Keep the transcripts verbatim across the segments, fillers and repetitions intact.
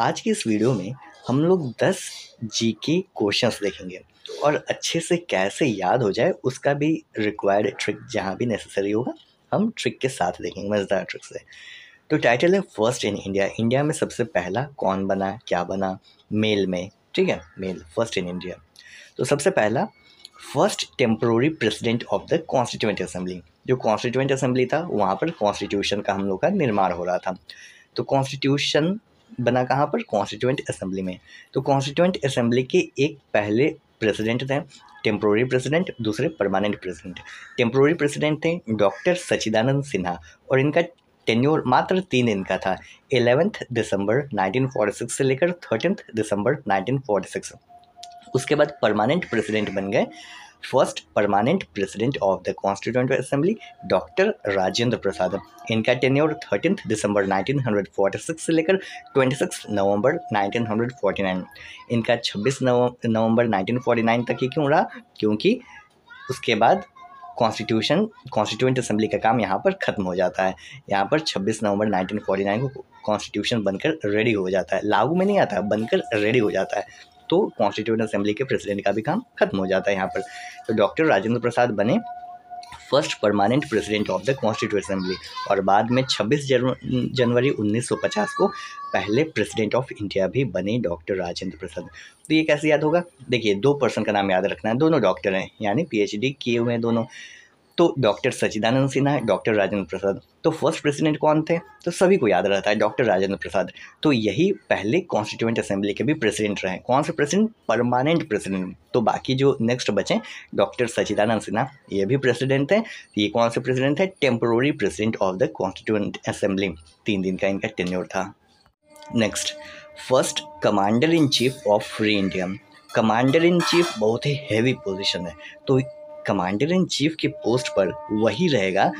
आज की इस वीडियो में हम लोग दस जीके क्वेश्चंस देखेंगे और अच्छे से कैसे याद हो जाए उसका भी रिक्वायर्ड ट्रिक जहां भी नेसेसरी होगा हम ट्रिक के साथ देखेंगे, मज़ेदार ट्रिक से। तो टाइटल है फर्स्ट इन इंडिया, इंडिया में सबसे पहला कौन बना, क्या बना, मेल में, ठीक है, मेल फर्स्ट इन इंडिया। तो सबसे पहला first temporary president of the constituent assembly, जो कॉन्स्टिट्यूंट असेंबली था वहाँ पर कॉन्स्टिट्यूशन का हम लोग का निर्माण हो रहा था। तो कॉन्स्टिट्यूशन बना कहाँ पर, कॉन्स्टिट्यूंट असेंबली में। तो कॉन्स्टिट्यूंट असेंबली के एक पहले प्रेसिडेंट थे टेम्प्रोरी प्रेसिडेंट, दूसरे परमानेंट प्रेसिडेंट। टेम्प्रोरी प्रेसिडेंट थे डॉक्टर सचिदानंद सिन्हा और इनका टेन्योर मात्र तीन दिन का था, eleventh December nineteen forty six से लेकर thirteenth December nineteen forty six. उसके बाद परमानेंट प्रेसिडेंट बन गए, first permanent president of the constituent assembly doctor Rajendra Prasad, इनका tenure thirteenth December nineteen forty six से लेकर छब्बीस नवंबर नाइनटीन फोर्टी नाइन। इनका छब्बीस नवंबर नाइनटीन फोर्टी नाइन तक ही क्यों रहा, क्योंकि उसके बाद कॉन्स्टिट्यूशन कॉन्स्टिट्यूंट असेंबली का काम यहाँ पर ख़त्म हो जाता है। यहाँ पर छब्बीस नवंबर नाइनटीन फोर्टी नाइन को कॉन्स्टिट्यूशन बनकर रेडी हो जाता है, लागू में नहीं आता, बनकर रेडी हो जाता है। तो कॉन्स्टिट्यूंट असेंबली के प्रेसिडेंट का भी काम खत्म हो जाता है यहाँ पर। तो डॉक्टर राजेंद्र प्रसाद बने first permanent president of the constituent assembly और बाद में छब्बीस जनवरी उन्नीस सौ पचास को पहले प्रेसिडेंट ऑफ इंडिया भी बने डॉक्टर राजेंद्र प्रसाद। तो ये कैसे याद होगा, देखिए दो पर्सन का नाम याद रखना है, दोनों डॉक्टर हैं यानी पीएचडी किए हुए हैं दोनों। तो डॉक्टर सचिदानंद सिन्हा, डॉक्टर राजेंद्र प्रसाद। तो फर्स्ट प्रेसिडेंट कौन थे, तो सभी को याद रहता है डॉक्टर राजेंद्र प्रसाद। तो यही पहले कॉन्स्टिट्यूएंट असेंबली के भी प्रेसिडेंट रहे, कौन से प्रेसिडेंट, परमानेंट प्रेसिडेंट। तो बाकी जो नेक्स्ट बचे डॉक्टर सचिदानंद सिन्हा, ये भी प्रेसिडेंट थे। ये कौन से प्रेसिडेंट थे, temporary president of the constituent assembly, तीन दिन का इनका टेन्योर था। Next first commander in chief of free India, commander in chief बहुत ही हैवी पोजिशन है। तो कमांडर इन चीफ के पोस्ट पर वही रहेगा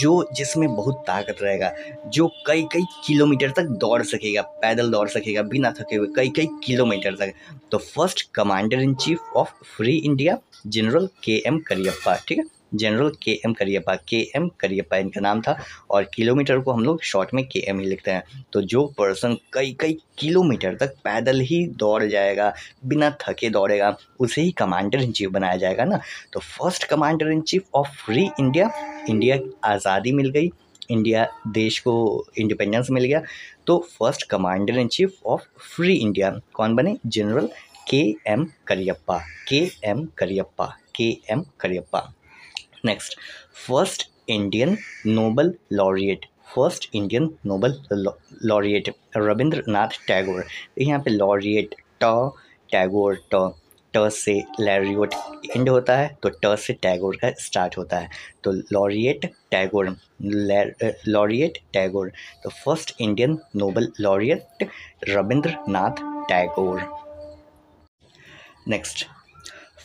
जो जिसमें बहुत ताकत रहेगा, जो कई कई किलोमीटर तक दौड़ सकेगा, पैदल दौड़ सकेगा बिना थके हुए कई कई किलोमीटर तक। तो first commander in chief of free India general K M Cariappa, ठीक है, general K M Cariappa, K M Cariappa इनका नाम था और किलोमीटर को हम लोग शॉर्ट में के एम ही लिखते हैं। तो जो पर्सन कई कई किलोमीटर तक पैदल ही दौड़ जाएगा, बिना थके दौड़ेगा, उसे ही कमांडर इन चीफ बनाया जाएगा ना। तो first commander in chief of free India, India आज़ादी मिल गई, इंडिया देश को इंडिपेंडेंस मिल गया, तो first commander in chief of free India कौन बने, general K M Cariappa, K M Cariappa, K M Cariappa. Next first Indian Nobel laureate, first Indian Nobel laureate Rabindranath Tagore. यहाँ पे लॉरिएट ट, टैगोर ट, ट से लैरियोट एंड होता है तो ट से टैगोर का स्टार्ट होता है। तो लॉरिएट टैगोर, लॉरिएट टैगोर। तो first Indian Nobel laureate Rabindranath Tagore. Next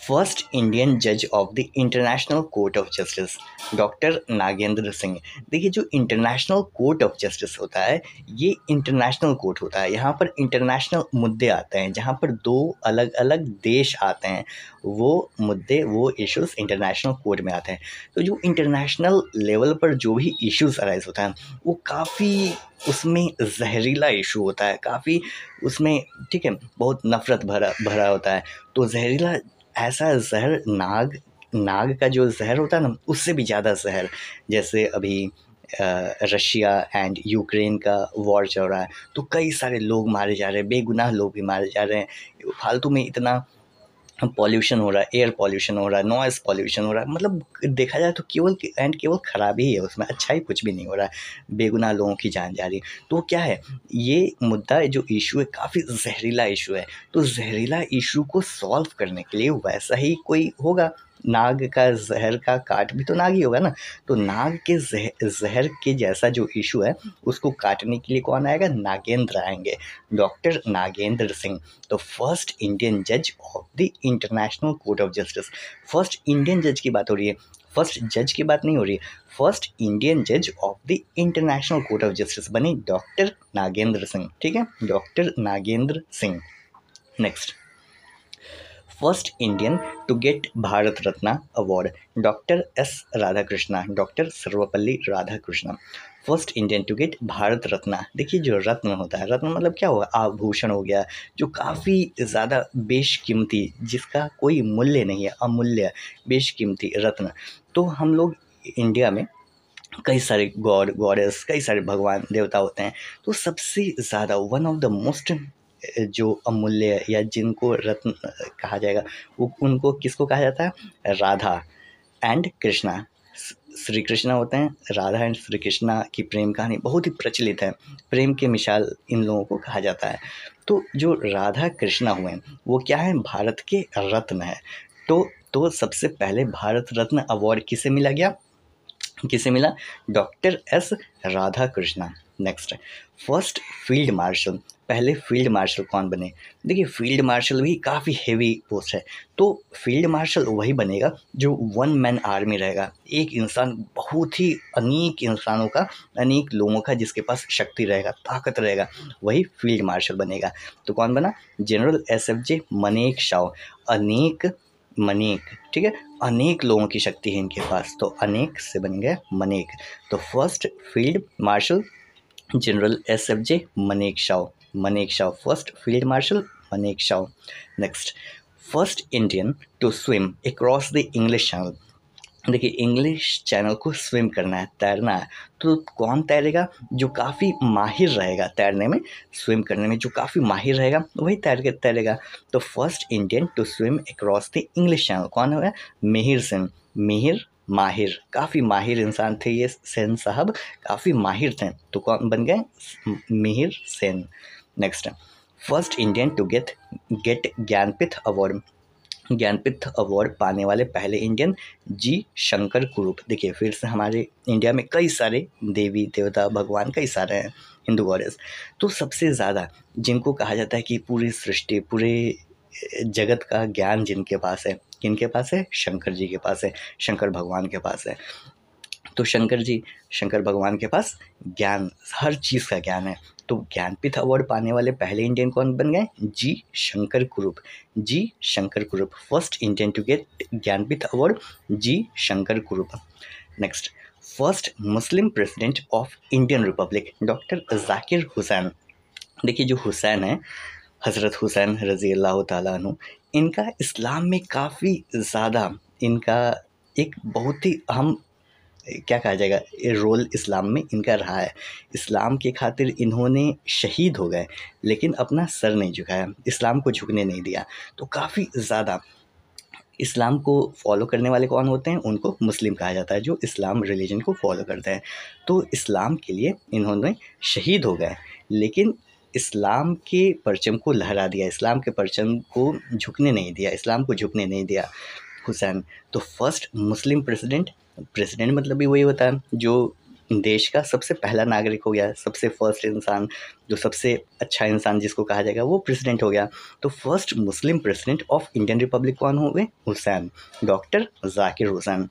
first Indian जज of the international court of justice doctor Nagendra Singh. देखिए जो इंटरनेशनल कोर्ट ऑफ जस्टिस होता है ये इंटरनेशनल कोर्ट होता है, यहाँ पर इंटरनेशनल मुद्दे आते हैं, जहाँ पर दो अलग अलग देश आते हैं वो मुद्दे वो इश्यूज़ इंटरनेशनल कोर्ट में आते हैं। तो जो इंटरनेशनल लेवल पर जो भी इश्यूज़ अराइज होता है वो काफ़ी उसमें जहरीला इशू होता है, काफ़ी उसमें, ठीक है, बहुत नफ़रत भरा भरा होता है। तो जहरीला ऐसा जहर, नाग नाग का जो जहर होता है ना उससे भी ज़्यादा जहर, जैसे अभी रशिया एंड यूक्रेन का वॉर चल रहा है तो कई सारे लोग मारे जा रहे हैं, बेगुनाह लोग भी मारे जा रहे हैं, फालतू में इतना पॉल्यूशन हो रहा है, एयर पॉल्यूशन हो रहा है, नॉइस पॉल्यूशन हो रहा है, मतलब देखा जाए तो केवल एंड केवल खराबी ही है, उसमें अच्छा ही कुछ भी नहीं हो रहा है, बेगुनाह लोगों की जान जा रही है। तो क्या है ये मुद्दा, जो इशू है काफ़ी जहरीला इशू है। तो जहरीला इशू को सॉल्व करने के लिए वैसा ही कोई होगा, नाग का जहर का काट भी तो नाग ही होगा ना। तो नाग के जहर, जहर के जैसा जो इशू है उसको काटने के लिए कौन आएगा, नागेंद्र आएंगे, डॉक्टर नागेंद्र सिंह। तो फर्स्ट इंडियन जज of the international court of justice, first Indian जज की बात हो रही है, फर्स्ट जज की बात नहीं हो रही है, फर्स्ट इंडियन जज of the international court of justice बने डॉक्टर नागेंद्र सिंह, ठीक है, doctor Nagendra Singh. Next first Indian to get Bharat Ratna award, doctor S Radhakrishnan, doctor Sarvepalli Radhakrishnan, first Indian to get Bharat Ratna. देखिए जो रत्न होता है, रत्न मतलब क्या हुआ, आभूषण हो गया, जो काफ़ी ज़्यादा बेशकीमती, जिसका कोई मूल्य नहीं है, अमूल्य बेशकीमती रत्न। तो हम लोग इंडिया में कई सारे गॉड गॉडेस, कई सारे भगवान देवता होते हैं, तो सबसे ज़्यादा वन ऑफ द मोस्ट जो अमूल्य या जिनको रत्न कहा जाएगा वो उनको किसको कहा जाता है, राधा एंड कृष्णा, श्री कृष्णा होते हैं। राधा एंड श्री कृष्णा की प्रेम कहानी बहुत ही प्रचलित है, प्रेम के मिसाल इन लोगों को कहा जाता है। तो जो राधा कृष्णा हुए वो क्या है, भारत के रत्न है। तो तो सबसे पहले भारत रत्न अवार्ड किसे मिला गया, किसे मिला, doctor S Radha Krishna. Next, first field marshal, पहले फील्ड मार्शल कौन बने। देखिए फील्ड मार्शल भी काफ़ी हेवी पोस्ट है, तो फील्ड मार्शल वही बनेगा जो वन मैन आर्मी रहेगा, एक इंसान बहुत ही अनेक इंसानों का, अनेक लोगों का, जिसके पास शक्ति रहेगा, ताकत रहेगा, वही फील्ड मार्शल बनेगा। तो कौन बना, general S F J Manekshaw, अनेक मनेक, ठीक है, अनेक लोगों की शक्ति है इनके पास, तो अनेक से बन गया मनेक। तो first field marshal general S F J Manekshaw, Manekshaw first field marshal Manekshaw. Next, first Indian to swim across the English Channel. देखिए इंग्लिश चैनल को स्विम करना है, तैरना है, तो कौन तैरेगा, जो काफ़ी माहिर रहेगा तैरने में, स्विम करने में जो काफ़ी माहिर रहेगा वही तैर के तैरेगा। तो first Indian to swim across the English Channel कौन होगा, मिहिर सेन, मिहिर माहिर, काफ़ी माहिर इंसान थे ये सेन साहब, काफ़ी माहिर थे, तो कौन बन गए, Mihir Sen. Next, first Indian to get get Jnanpith award, Jnanpith award पाने वाले पहले इंडियन जी शंकर कुरुप। देखिए फिर से हमारे इंडिया में कई सारे देवी देवता भगवान कई सारे हैं, हिंदू गॉडेस, तो सबसे ज़्यादा जिनको कहा जाता है कि पूरी सृष्टि, पूरे जगत का ज्ञान जिनके पास है, किनके पास है, शंकर जी के पास है, शंकर भगवान के पास है। तो शंकर जी, शंकर भगवान के पास ज्ञान, हर चीज़ का ज्ञान है। तो ज्ञानपीठ अवार्ड पाने वाले पहले इंडियन कौन बन गए, G Shankar Kurup, G Shankar Kurup first Indian to get Jnanpith award, G Shankar Kurup. Next, first Muslim president of Indian republic, doctor Zakir Hussain. देखिए जो हुसैन है, हज़रत हुसैन रज़ी अल्लाह ताला अन्हु, इनका इस्लाम में काफ़ी ज़्यादा, इनका एक बहुत ही अहम, क्या कहा जाएगा, रोल इस्लाम में इनका रहा है। इस्लाम के खातिर इन्होंने शहीद हो गए, लेकिन अपना सर नहीं झुकाया, इस्लाम को झुकने नहीं दिया। तो काफ़ी ज़्यादा इस्लाम को फॉलो करने वाले कौन होते हैं, उनको मुस्लिम कहा जाता है, जो इस्लाम रिलीजन को फॉलो करते हैं। तो इस्लाम के लिए इन्होंने शहीद हो गए, लेकिन इस्लाम के परचम को लहरा दिया, इस्लाम के परचम को झुकने नहीं दिया, इस्लाम को झुकने नहीं दिया हुसैन। तो फर्स्ट मुस्लिम प्रेसिडेंट, प्रेसिडेंट मतलब भी वही होता है जो देश का सबसे पहला नागरिक हो गया, सबसे फर्स्ट इंसान, जो सबसे अच्छा इंसान जिसको कहा जाएगा वो प्रेसिडेंट हो गया। तो first Muslim president of Indian republic कौन हो गए, Hussain, doctor Zakir Hussain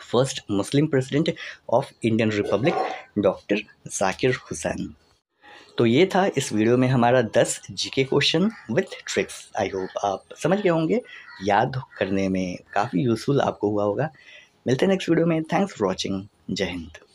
first Muslim president of Indian republic, doctor Zakir Hussain. तो ये था इस वीडियो में हमारा दस GK question with tricks. I hope आप समझ गए होंगे, याद करने में काफ़ी यूजफुल आपको हुआ होगा। मिलते हैं नेक्स्ट वीडियो में। Thanks for watching. जय हिंद।